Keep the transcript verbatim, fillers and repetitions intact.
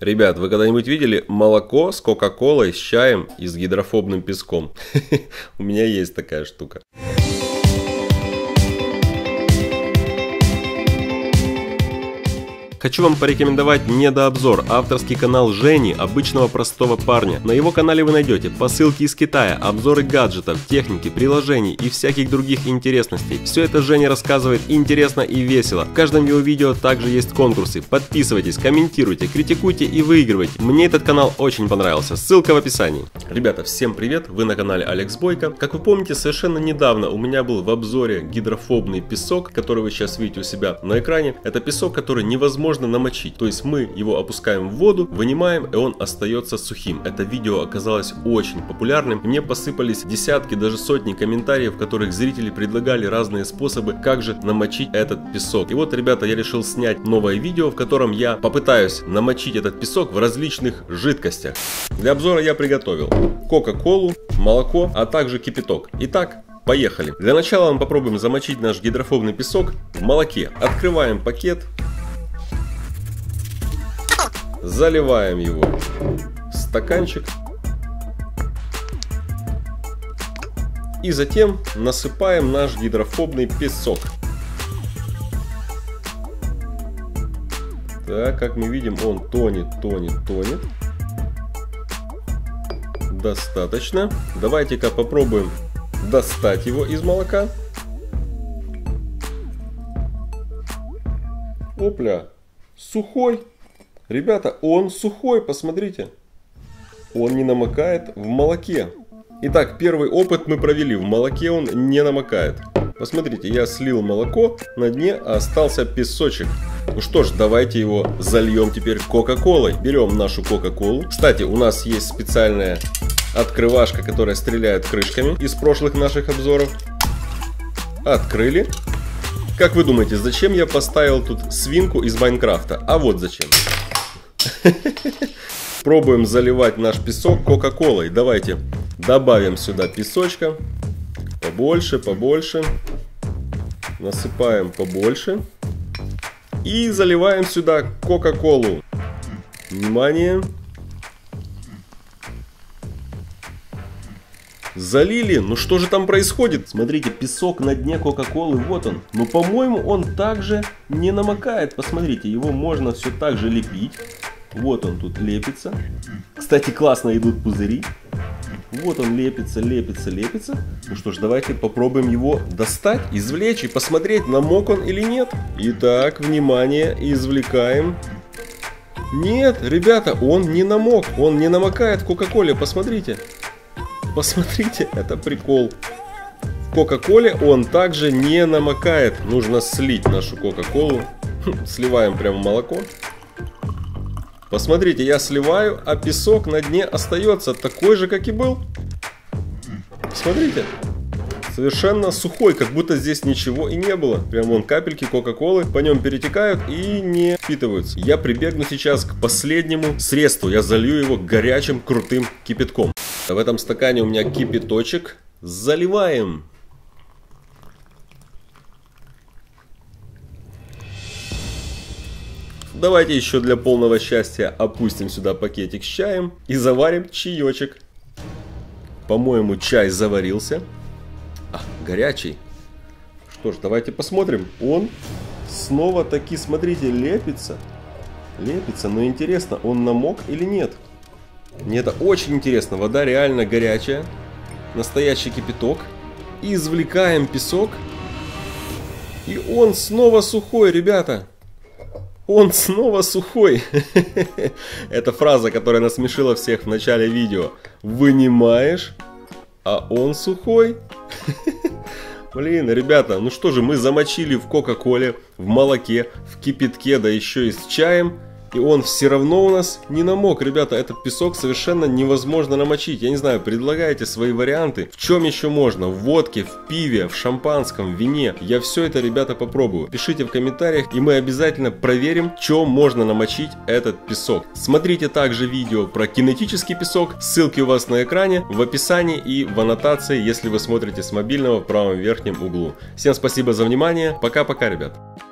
Ребят, вы когда-нибудь видели молоко с кока-колой, с чаем и с гидрофобным песком? У меня есть такая штука. Хочу вам порекомендовать недообзор, авторский канал Жени, обычного простого парня. На его канале вы найдете посылки из Китая, обзоры гаджетов, техники, приложений и всяких других интересностей. Все это Женя рассказывает интересно и весело. В каждом его видео также есть конкурсы. Подписывайтесь, комментируйте, критикуйте и выигрывайте. Мне этот канал очень понравился, ссылка в описании. Ребята, всем привет, вы на канале Alex Boyko. Как вы помните, совершенно недавно у меня был в обзоре гидрофобный песок, который вы сейчас видите у себя на экране. Это песок, который невозможно можно намочить, то есть мы его опускаем в воду, вынимаем, и он остается сухим. Это видео оказалось очень популярным, и мне посыпались десятки, даже сотни комментариев, в которых зрители предлагали разные способы, как же намочить этот песок. И вот, ребята, я решил снять новое видео, в котором я попытаюсь намочить этот песок в различных жидкостях. Для обзора я приготовил кока-колу, молоко, а также кипяток. Итак, поехали. Для начала мы попробуем замочить наш гидрофобный песок в молоке. Открываем пакет. Заливаем его в стаканчик и затем насыпаем наш гидрофобный песок. Так, как мы видим, он тонет, тонет, тонет. Достаточно. Давайте-ка попробуем достать его из молока. Опля, сухой. Ребята, он сухой, посмотрите. Он не намокает в молоке. Итак, первый опыт мы провели. В молоке он не намокает. Посмотрите, я слил молоко, на дне остался песочек. Ну что ж, давайте его зальем теперь кока-колой. Берем нашу кока-колу. Кстати, у нас есть специальная открывашка, которая стреляет крышками из прошлых наших обзоров. Открыли. Как вы думаете, зачем я поставил тут свинку из Майнкрафта? А вот зачем. Пробуем заливать наш песок кока-колой. Давайте добавим сюда песочка. Побольше, побольше. Насыпаем побольше. И заливаем сюда кока-колу. Внимание. Залили. Ну что же там происходит? Смотрите, песок на дне кока-колы, вот он. Но, по-моему, он также не намокает. Посмотрите, его можно все так же лепить. Вот он тут лепится. Кстати, классно идут пузыри. Вот он лепится, лепится, лепится. Ну что ж, давайте попробуем его достать, извлечь и посмотреть, намок он или нет. Итак, внимание, извлекаем. Нет, ребята, он не намок. Он не намокает в кока-коле, посмотрите. Посмотрите, это прикол. В кока-коле он также не намокает. Нужно слить нашу кока-колу. Сливаем прямо молоко. Посмотрите, я сливаю, а песок на дне остается такой же, как и был. Смотрите, совершенно сухой, как будто здесь ничего и не было. Прям вон капельки кока-колы по нем перетекают и не впитываются. Я прибегну сейчас к последнему средству. Я залью его горячим крутым кипятком. В этом стакане у меня кипяточек. Заливаем. Давайте еще для полного счастья опустим сюда пакетик с чаем и заварим чаечек. По-моему, чай заварился. А, горячий. Что ж, давайте посмотрим. Он снова таки, смотрите, лепится. Лепится, но интересно, он намок или нет? Мне это очень интересно. Вода реально горячая. Настоящий кипяток. Извлекаем песок. И он снова сухой, ребята. Он снова сухой. Это фраза, которая насмешила всех в начале видео. Вынимаешь, а он сухой. Блин, ребята, ну что же, мы замочили в кока-коле, в молоке, в кипятке, да еще и с чаем. И он все равно у нас не намок. Ребята, этот песок совершенно невозможно намочить. Я не знаю, предлагайте свои варианты. В чем еще можно? В водке, в пиве, в шампанском, в вине. Я все это, ребята, попробую. Пишите в комментариях, и мы обязательно проверим, чем можно намочить этот песок. Смотрите также видео про кинетический песок. Ссылки у вас на экране, в описании и в аннотации, если вы смотрите с мобильного в правом верхнем углу. Всем спасибо за внимание. Пока-пока, ребят.